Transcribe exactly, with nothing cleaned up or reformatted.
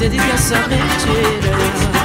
Dedi göstermek için